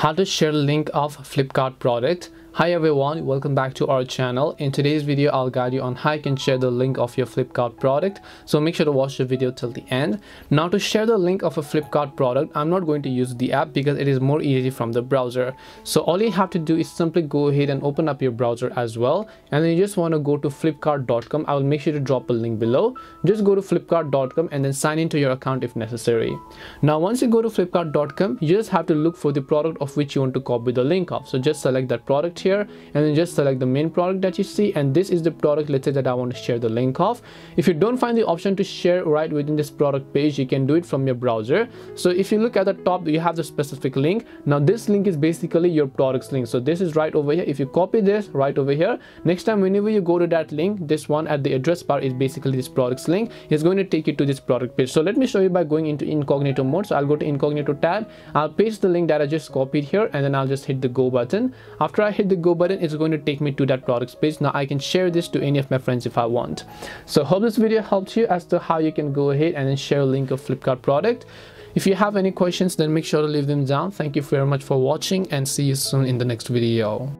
How to share link of Flipkart product. Hi everyone, welcome back to our channel. In today's video I'll guide you on how you can share the link of your Flipkart product, so make sure to watch the video till the end. Now, to share the link of a Flipkart product, I'm not going to use the app because it is more easy from the browser. So all you have to do is simply go ahead and open up your browser as well, and then you just want to go to flipkart.com. I will make sure to drop a link below. Just go to flipkart.com and then sign into your account if necessary. Now once you go to flipkart.com, you just have to look for the product of which you want to copy the link of. So just select that product here and then just select the main product that you see, and this is the product, let's say, that I want to share the link of. If you don't find the option to share right within this product page, you can do it from your browser. So if you look at the top, you have the specific link. Now this link is basically your product's link, so this is right over here. If you copy this right over here, next time whenever you go to that link, this one at the address bar is basically this product's link. It's going to take you to this product page. So let me show you by going into incognito mode. So I'll go to incognito tab, I'll paste the link that I just copied here, and then I'll just hit the go button. After I hit the go button, it's going to take me to that products page. Now I can share this to any of my friends if I want. So hope this video helped you as to how you can go ahead and then share a link of Flipkart product. If you have any questions, then make sure to leave them down. Thank you very much for watching, and see you soon in the next video.